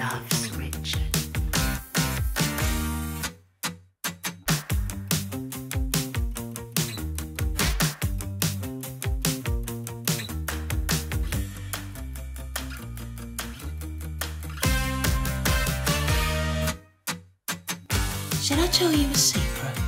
loves Richard. Shall I tell you a secret?